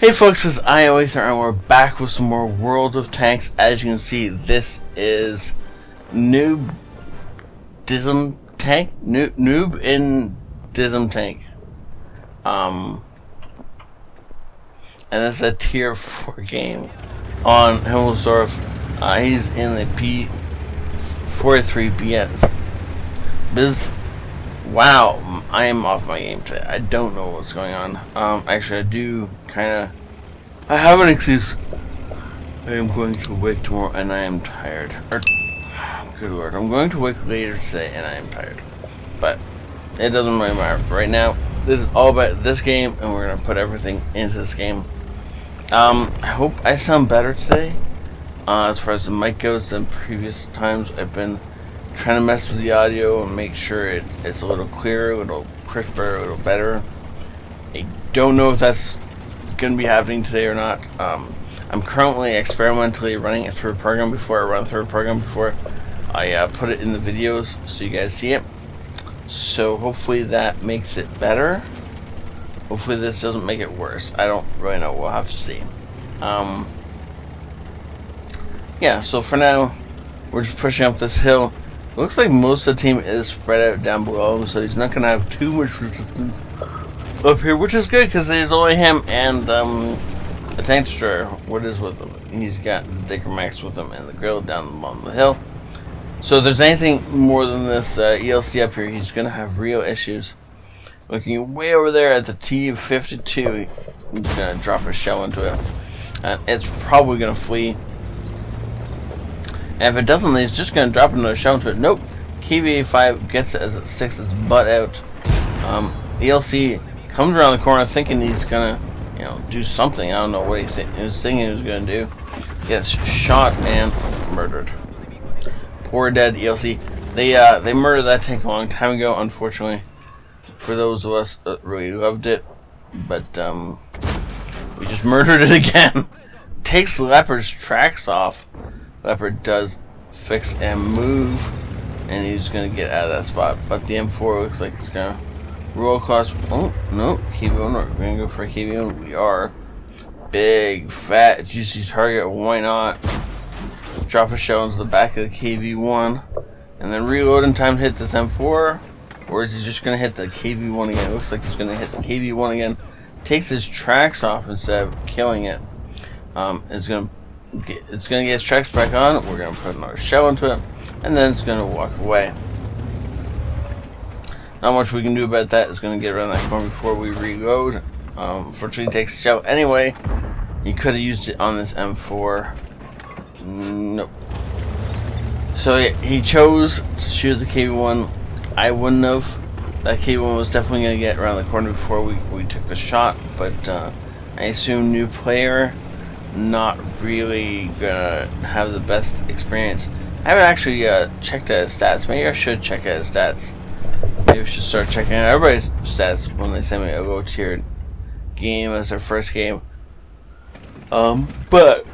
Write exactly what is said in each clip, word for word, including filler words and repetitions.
Hey folks, this is ioEther and we're back with some more World of Tanks. As you can see, this is noob dism tank noob, noob in dism tank. Um and it's a tier four game on Himmelsdorf. Uh, he's in the P forty-three P S. Biz Wow, I am off my game today. I don't know what's going on. Um, actually, I do kind of... I have an excuse. I am going to wake tomorrow and I am tired. Or, good lord, I'm going to wake later today and I am tired. But it doesn't really matter. Right now, this is all about this game and we're going to put everything into this game. Um, I hope I sound better today. Uh, as far as the mic goes than previous times, I've been trying to mess with the audio and make sure it, it's a little clearer, a little crisper, a little better. I don't know if that's going to be happening today or not. Um, I'm currently experimentally running a third program before I run a third program before I uh, put it in the videos so you guys see it. So hopefully that makes it better. Hopefully this doesn't make it worse. I don't really know. We'll have to see. Um, yeah, so for now, we're just pushing up this hill. Looks like most of the team is spread out down below, so he's not going to have too much resistance up here, which is good because there's only him and um, a tank destroyer. What is with him? He's got the Dicker Max with him and the grill down the bottom of the hill. So if there's anything more than this uh, E L C up here, he's going to have real issues. Looking way over there at the T fifty-two, he's going to drop a shell into it. Uh, it's probably going to flee. And if it doesn't, it's just going to drop another shell into it. Nope. K V A five gets it as it sticks its butt out. Um, E L C comes around the corner thinking he's going to, you know, do something. I don't know what he, th he was thinking he was going to do. Gets shot and murdered. Poor dead E L C. They uh, they murdered that tank a long time ago, unfortunately, for those of us that really loved it. But um, we just murdered it again. Takes Leopard's tracks off. Leopard does fix and move, and he's going to get out of that spot. But the M four looks like it's going to roll across. Oh, no, K V one. We're going to go for K V one. We are. Big, fat, juicy target. Why not? Drop a shell into the back of the K V one, and then reload in time to hit this M four. Or is he just going to hit the K V one again? It looks like he's going to hit the K V one again. Takes his tracks off instead of killing it. Um, it's going to Get, it's going to get its tracks back on. We're going to put another shell into it, and then it's going to walk away. Not much we can do about that. It's going to get around that corner before we reload. Um, fortunately, takes the shell anyway. You could have used it on this M four. Nope. So yeah, he chose to shoot the K V one. I wouldn't have. That K V one was definitely going to get around the corner before we, we took the shot, but uh, I assume new player. Not really gonna have the best experience. I haven't actually uh, checked out his stats. Maybe I should check out his stats. Maybe I should start checking out everybody's stats when they send me a low tiered game as their first game. Um, but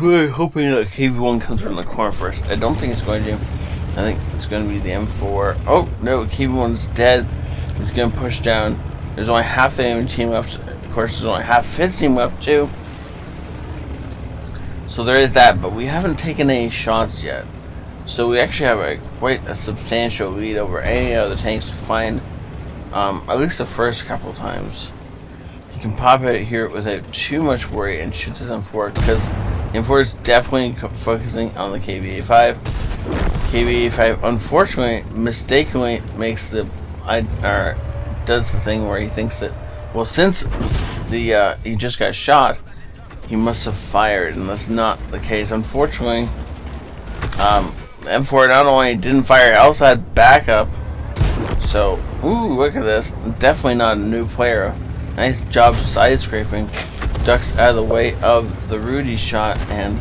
we're hoping that K V one comes around the corner first. I don't think it's going to. I think it's going to be the M four. Oh no, K V one's dead. He's gonna push down. There's only half the team left. Of course, there's only half his team left too. So there is that, but we haven't taken any shots yet. So we actually have a quite a substantial lead over any other tanks to find, um, at least the first couple times. You can pop out here without too much worry and shoot this M four, because M four is definitely focusing on the K V A five. K V A five, unfortunately, mistakenly makes the, I, or does the thing where he thinks that, well, since the uh, he just got shot, he must have fired, and that's not the case. Unfortunately, um, M four not only didn't fire, it also had backup. So, ooh, look at this. Definitely not a new player. Nice job side-scraping. Ducks out of the way of the Rudy shot, and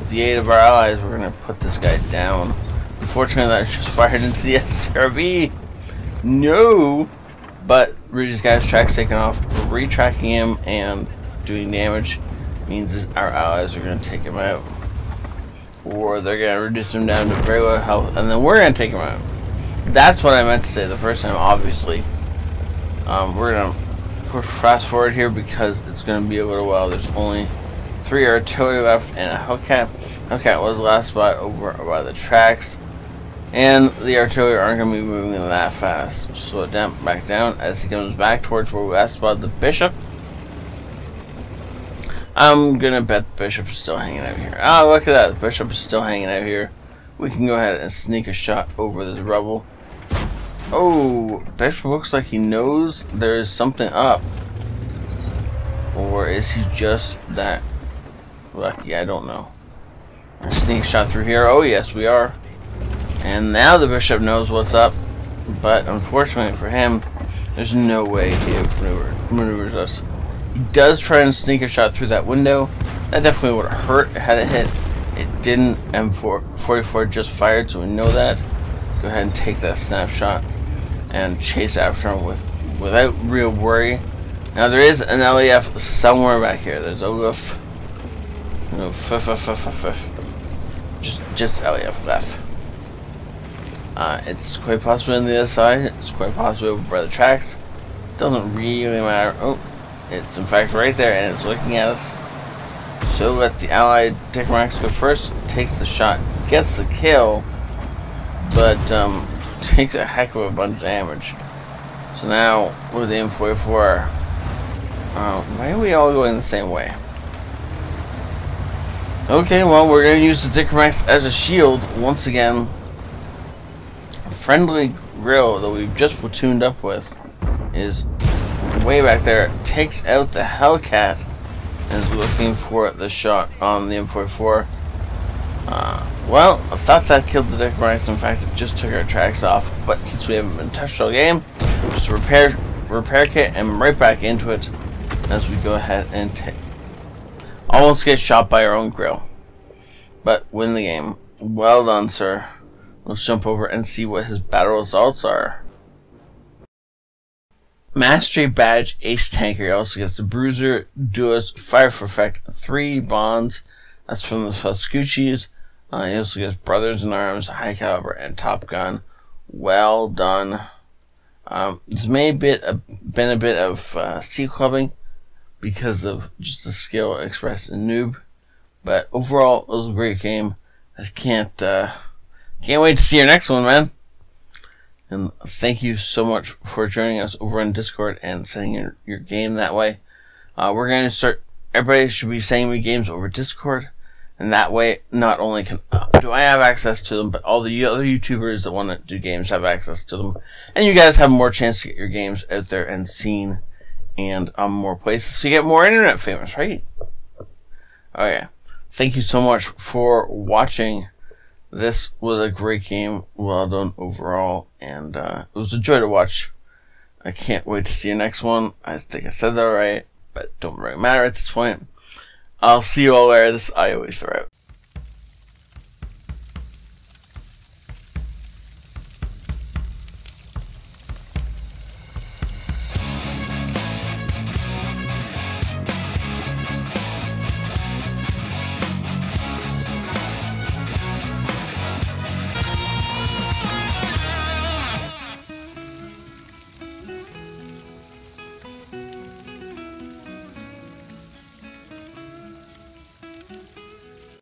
with the aid of our allies, we're going to put this guy down. Unfortunately, that just fired into the S R V. No! But Rudy's got his tracks taken off. We're retracking him and doing damage. Means our allies are going to take him out, or they're going to reduce him down to very low health, and then we're going to take him out. That's what I meant to say the first time, obviously. Um, we're going to we're fast forward here because it's going to be a little while. There's only three artillery left and a Hellcat. Hellcat was the last spot over by the tracks, and the artillery aren't going to be moving that fast. Slow down, back down as he comes back towards where we last spotted the Bishop. I'm gonna bet the Bishop's still hanging out here. Oh, look at that, the Bishop is still hanging out here. We can go ahead and sneak a shot over this rubble. Oh, Bishop looks like he knows there is something up. Or is he just that lucky? I don't know. A sneak shot through here. Oh yes, we are. And now the Bishop knows what's up. But unfortunately for him, there's no way he maneuver maneuvers us. He does try and sneak a shot through that window. That definitely would have hurt had it hit. It didn't. M four forty-four just fired, so we know that. Go ahead and take that snapshot and chase after him with without real worry. Now there is an L E F somewhere back here. There's a L E F, no, just just L E F left. Uh, it's quite possible on the other side. It's quite possible over by the tracks. Doesn't really matter. Oh. It's in fact right there and it's looking at us. So let the allied Dicker Max go first, takes the shot, gets the kill, but um, takes a heck of a bunch of damage. So now with the M forty-four, uh, why are we all going the same way? Okay, well we're going to use the Dicker Max as a shield once again. A friendly grill that we've just platooned up with is way back there, takes out the Hellcat and is looking for the shot on the M forty-four. Uh, well, I thought that killed the Dicker Max. In fact, it just took our tracks off. But since we haven't been touched all game, just repair, repair kit and right back into it as we go ahead and take. Almost get shot by our own grill, but win the game. Well done, sir. Let's jump over and see what his battle results are. Mastery Badge Ace Tanker. He also gets the Bruiser, Duelist, Fire for Effect, three Bonds. That's from the Fuscucci's. Uh, he also gets Brothers in Arms, High Caliber, and Top Gun. Well done. Um, this may have been a bit of uh, sea clubbing because of just the skill expressed in Noob. But overall, it was a great game. I can't, uh, can't wait to see your next one, man. And thank you so much for joining us over on Discord and sending your, your game that way. Uh, we're going to start, everybody should be sending me games over Discord. And that way, not only can, uh, do I have access to them, but all the other YouTubers that want to do games have access to them. And you guys have more chance to get your games out there and seen and on um, more places. So you get more internet famous, right? Oh yeah. Thank you so much for watching. This was a great game, well done overall, and uh, it was a joy to watch. I can't wait to see your next one. I think I said that right, but don't really matter at this point. I'll see you all later. This is ioEther out.